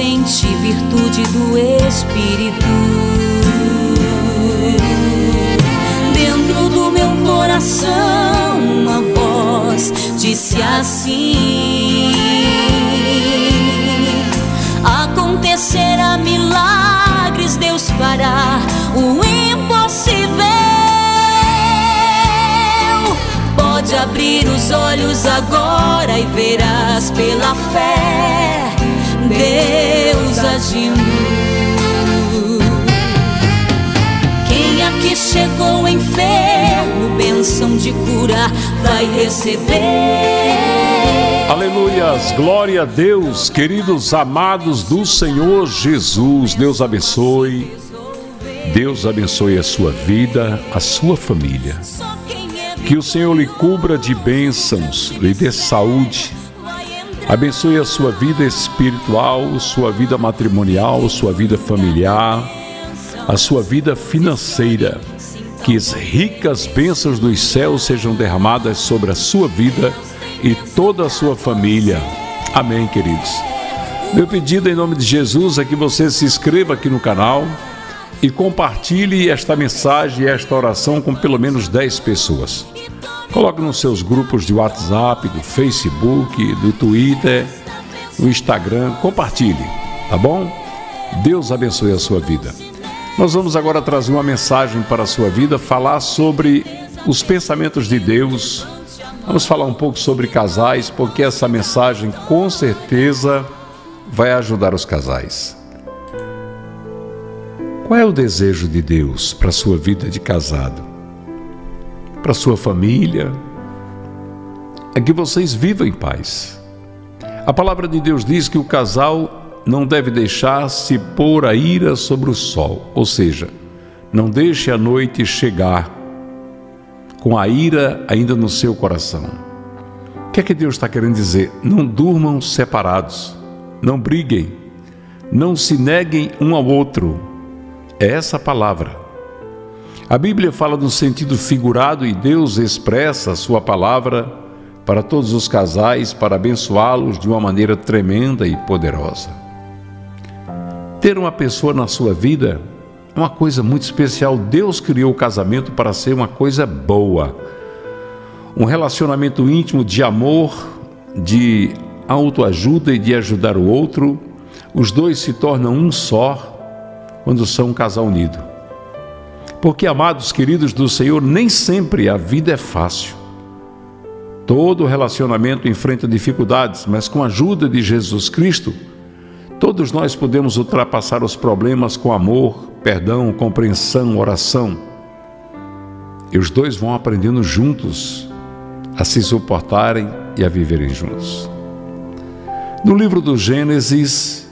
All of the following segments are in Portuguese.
em ti, virtude do Espírito. Dentro do meu coração uma voz disse assim: acontecerá milagres, Deus fará o impossível. Pode abrir os olhos agora e verás pela fé Deus agindo. Quem aqui chegou enfermo, bênção de cura vai receber. Aleluias, glória a Deus, queridos amados do Senhor Jesus. Deus abençoe a sua vida, a sua família. Que o Senhor lhe cubra de bênçãos, lhe dê saúde. Abençoe a sua vida espiritual, sua vida matrimonial, sua vida familiar, a sua vida financeira. Que as ricas bênçãos dos céus sejam derramadas sobre a sua vida e toda a sua família. Amém, queridos. Meu pedido em nome de Jesus é que você se inscreva aqui no canal e compartilhe esta mensagem e esta oração com pelo menos 10 pessoas. Coloque nos seus grupos de WhatsApp, do Facebook, do Twitter, do Instagram. Compartilhe, tá bom? Deus abençoe a sua vida. Nós vamos agora trazer uma mensagem para a sua vida, falar sobre os pensamentos de Deus. Vamos falar um pouco sobre casais, porque essa mensagem com certeza vai ajudar os casais. Qual é o desejo de Deus para a sua vida de casado? Para sua família, é que vocês vivam em paz. A palavra de Deus diz que o casal não deve deixar-se pôr a ira sobre o sol, ou seja, não deixe a noite chegar com a ira ainda no seu coração. O que é que Deus está querendo dizer? Não durmam separados, não briguem, não se neguem um ao outro. É essa a palavra. A Bíblia fala no sentido figurado e Deus expressa a sua palavra para todos os casais, para abençoá-los de uma maneira tremenda e poderosa. Ter uma pessoa na sua vida é uma coisa muito especial. Deus criou o casamento para ser uma coisa boa. Um relacionamento íntimo de amor, de autoajuda e de ajudar o outro. Os dois se tornam um só quando são um casal unido. Porque, amados queridos do Senhor, nem sempre a vida é fácil. Todo relacionamento enfrenta dificuldades, mas com a ajuda de Jesus Cristo, todos nós podemos ultrapassar os problemas com amor, perdão, compreensão, oração. E os dois vão aprendendo juntos a se suportarem e a viverem juntos. No livro do Gênesis,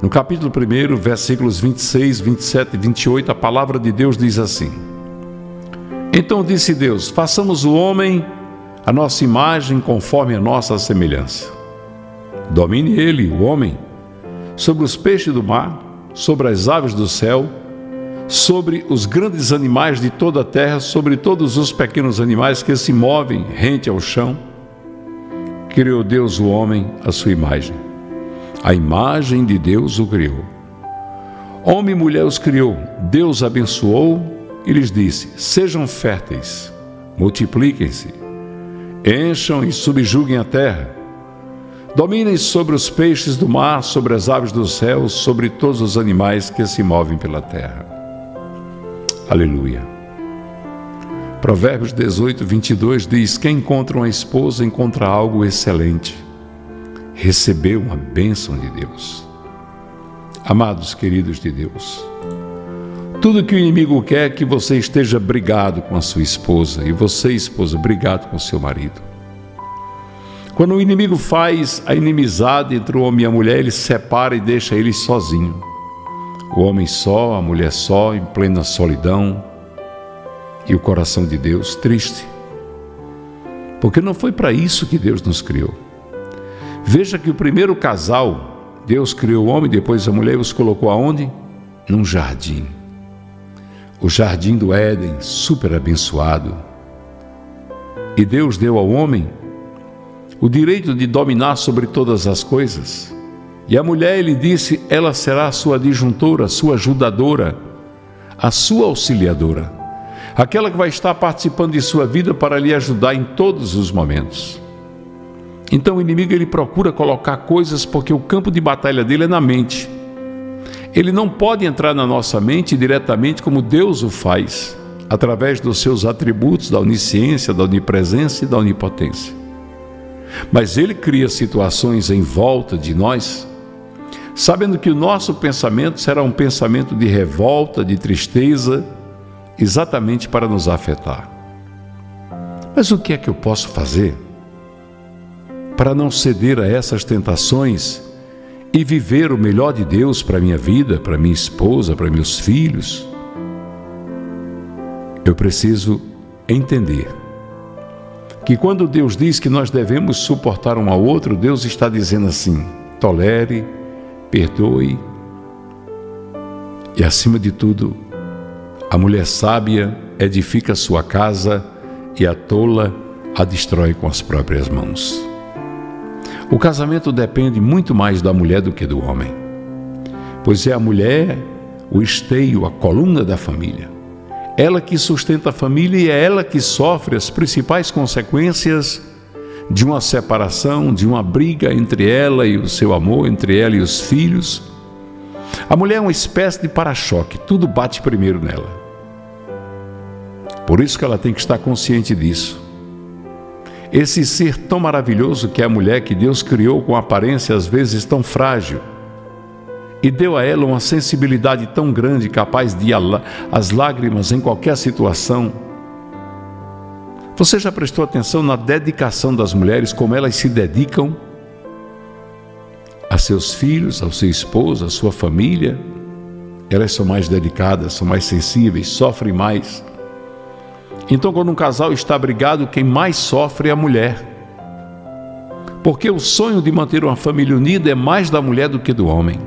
no capítulo 1, versículos 26, 27 e 28, a palavra de Deus diz assim: então disse Deus, façamos o homem a nossa imagem conforme a nossa semelhança. Domine ele, o homem, sobre os peixes do mar, sobre as aves do céu, sobre os grandes animais de toda a terra, sobre todos os pequenos animais que se movem rente ao chão. Criou Deus o homem à sua imagem. A imagem de Deus o criou. Homem e mulher os criou. Deus abençoou e lhes disse: sejam férteis, multipliquem-se, encham e subjuguem a terra. Dominem sobre os peixes do mar, sobre as aves do céu, sobre todos os animais que se movem pela terra. Aleluia. Provérbios 18, 22 diz: quem encontra uma esposa encontra algo excelente. Recebeu uma bênção de Deus. Amados queridos de Deus, tudo que o inimigo quer é que você esteja brigado com a sua esposa e você, esposa, brigado com o seu marido. Quando o inimigo faz a inimizade entre o homem e a mulher, ele separa e deixa ele sozinho. O homem só, a mulher só, em plena solidão, e o coração de Deus triste. Porque não foi para isso que Deus nos criou. Veja que o primeiro casal, Deus criou o homem, depois a mulher, e os colocou aonde? Num jardim. O jardim do Éden, super abençoado. E Deus deu ao homem o direito de dominar sobre todas as coisas. E a mulher, ele disse, ela será a sua adjuntora, a sua ajudadora, a sua auxiliadora, aquela que vai estar participando de sua vida para lhe ajudar em todos os momentos. Então o inimigo, ele procura colocar coisas, porque o campo de batalha dele é na mente. Ele não pode entrar na nossa mente diretamente como Deus o faz, através dos seus atributos, da onisciência, da onipresença e da onipotência. Mas ele cria situações em volta de nós, sabendo que o nosso pensamento será um pensamento de revolta, de tristeza, exatamente para nos afetar. Mas o que é que eu posso fazer para não ceder a essas tentações e viver o melhor de Deus para minha vida, para minha esposa, para meus filhos? Eu preciso entender que quando Deus diz que nós devemos suportar um ao outro, Deus está dizendo assim: tolere, perdoe. E acima de tudo, a mulher sábia edifica sua casa e a tola a destrói com as próprias mãos. O casamento depende muito mais da mulher do que do homem, pois é a mulher o esteio, a coluna da família. Ela que sustenta a família e é ela que sofre as principais consequências de uma separação, de uma briga entre ela e o seu amor, entre ela e os filhos. A mulher é uma espécie de para-choque, tudo bate primeiro nela. Por isso que ela tem que estar consciente disso. Esse ser tão maravilhoso que é a mulher, que Deus criou com aparência às vezes tão frágil, e deu a ela uma sensibilidade tão grande, capaz de as lágrimas em qualquer situação. Você já prestou atenção na dedicação das mulheres, como elas se dedicam a seus filhos, ao seu esposo, à sua família? Elas são mais delicadas, são mais sensíveis, sofrem mais. Então, quando um casal está brigado, quem mais sofre é a mulher, porque o sonho de manter uma família unida é mais da mulher do que do homem.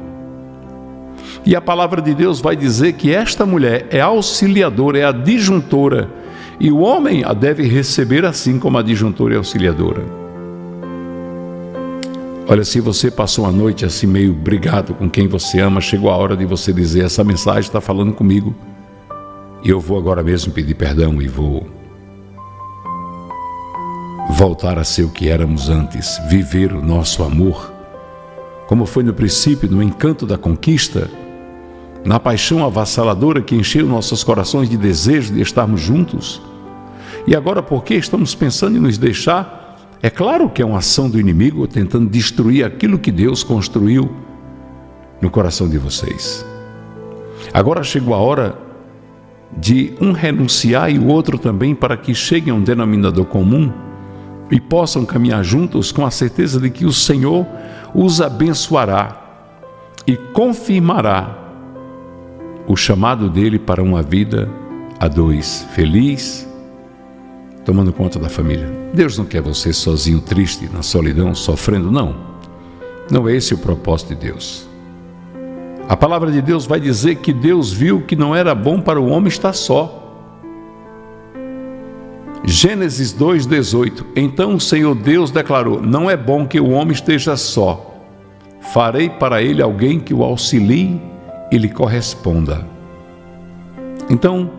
E a palavra de Deus vai dizer que esta mulher é auxiliadora, é adjuntora, e o homem a deve receber assim como adjuntora e auxiliadora. Olha, se você passou a noite assim meio brigado com quem você ama, chegou a hora de você dizer: essa mensagem está falando comigo, e eu vou agora mesmo pedir perdão e vou voltar a ser o que éramos antes, viver o nosso amor, como foi no princípio, no encanto da conquista, na paixão avassaladora que encheu nossos corações de desejo de estarmos juntos. E agora, porque estamos pensando em nos deixar? É claro que é uma ação do inimigo tentando destruir aquilo que Deus construiu no coração de vocês. Agora chegou a hora de um renunciar e o outro também, para que cheguem a um denominador comum e possam caminhar juntos com a certeza de que o Senhor os abençoará e confirmará o chamado dele para uma vida a dois, feliz, tomando conta da família. Deus não quer você sozinho, triste, na solidão, sofrendo, não. Não é esse o propósito de Deus. A palavra de Deus vai dizer que Deus viu que não era bom para o homem estar só. Gênesis 2,18. Então o Senhor Deus declarou: não é bom que o homem esteja só. Farei para ele alguém que o auxilie e lhe corresponda. Então,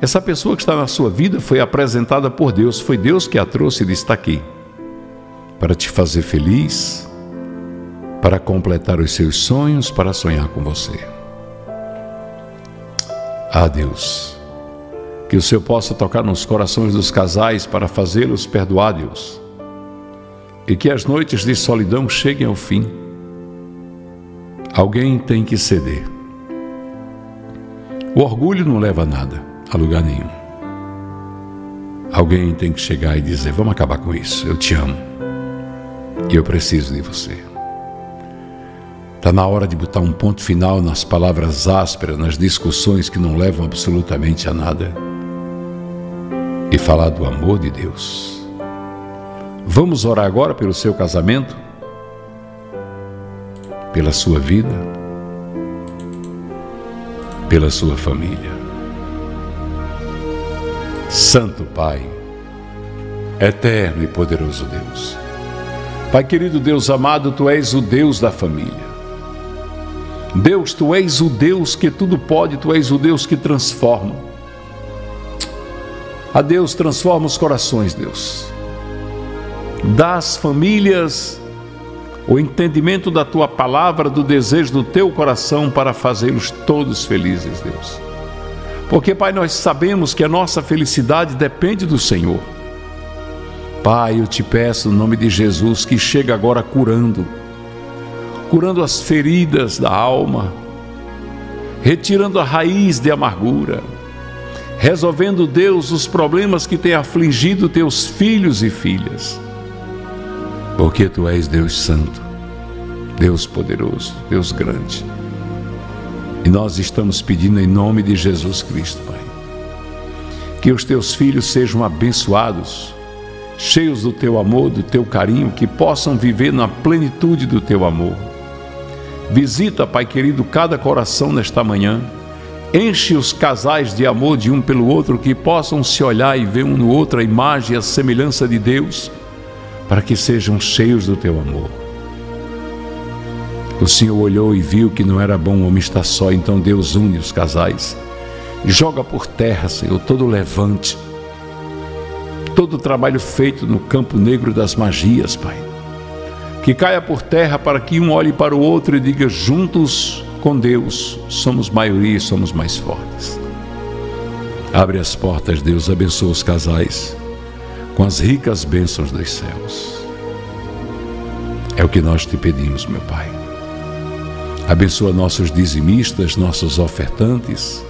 essa pessoa que está na sua vida foi apresentada por Deus. Foi Deus que a trouxe e disse: está aqui para te fazer feliz, para completar os seus sonhos, para sonhar com você. Ah, Deus, que o Senhor possa tocar nos corações dos casais para fazê-los perdoar, Deus, e que as noites de solidão cheguem ao fim. Alguém tem que ceder. O orgulho não leva a nada, a lugar nenhum. Alguém tem que chegar e dizer: vamos acabar com isso, eu te amo e eu preciso de você. Está na hora de botar um ponto final nas palavras ásperas, nas discussões que não levam absolutamente a nada, e falar do amor de Deus. Vamos orar agora pelo seu casamento, pela sua vida, pela sua família. Santo Pai, eterno e poderoso Deus, Pai querido, Deus amado, Tu és o Deus da família. Deus, tu és o Deus que tudo pode, tu és o Deus que transforma. A Deus, transforma os corações, Deus. Dá às famílias o entendimento da tua palavra, do desejo do teu coração para fazê-los todos felizes, Deus. Porque, Pai, nós sabemos que a nossa felicidade depende do Senhor. Pai, eu te peço, no nome de Jesus, que chegue agora curando as feridas da alma, retirando a raiz de amargura, resolvendo, Deus, os problemas que tem afligido teus filhos e filhas. Porque tu és Deus Santo, Deus Poderoso, Deus Grande. E nós estamos pedindo em nome de Jesus Cristo, Pai, que os teus filhos sejam abençoados, cheios do teu amor, do teu carinho, que possam viver na plenitude do teu amor. Visita, Pai querido, cada coração nesta manhã. Enche os casais de amor de um pelo outro, que possam se olhar e ver um no outro a imagem e a semelhança de Deus, para que sejam cheios do teu amor. O Senhor olhou e viu que não era bom o homem estar só, então Deus une os casais. Joga por terra, Senhor, todo levante, todo o trabalho feito no campo negro das magias, Pai. Que caia por terra para que um olhe para o outro e diga: juntos com Deus somos maioria e somos mais fortes. Abre as portas, Deus, abençoa os casais com as ricas bênçãos dos céus. É o que nós te pedimos, meu Pai. Abençoa nossos dizimistas, nossos ofertantes,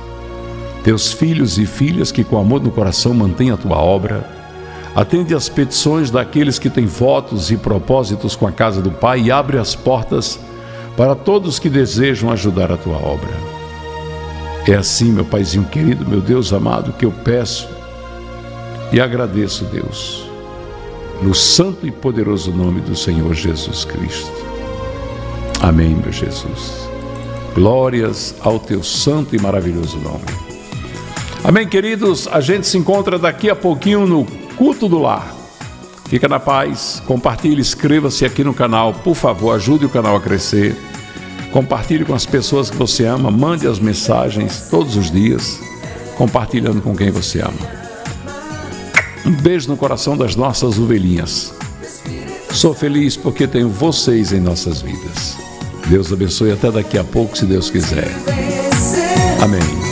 teus filhos e filhas que com amor no coração mantêm a tua obra. Atende às petições daqueles que têm votos e propósitos com a casa do Pai e abre as portas para todos que desejam ajudar a tua obra. É assim, meu Paizinho querido, meu Deus amado, que eu peço e agradeço, Deus, no santo e poderoso nome do Senhor Jesus Cristo. Amém, meu Jesus. Glórias ao teu santo e maravilhoso nome. Amém, queridos. A gente se encontra daqui a pouquinho no Culto do Lar. Fica na paz, compartilhe, inscreva-se aqui no canal, por favor, ajude o canal a crescer. Compartilhe com as pessoas que você ama, mande as mensagens todos os dias, compartilhando com quem você ama. Um beijo no coração das nossas ovelhinhas. Sou feliz porque tenho vocês em nossas vidas. Deus abençoe, até daqui a pouco, se Deus quiser. Amém.